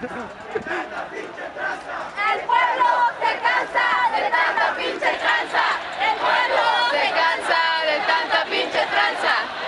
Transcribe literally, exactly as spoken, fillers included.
tanta pinche tranza. El pueblo se cansa de tanta pinche tranza. El pueblo se cansa de tanta pinche tranza.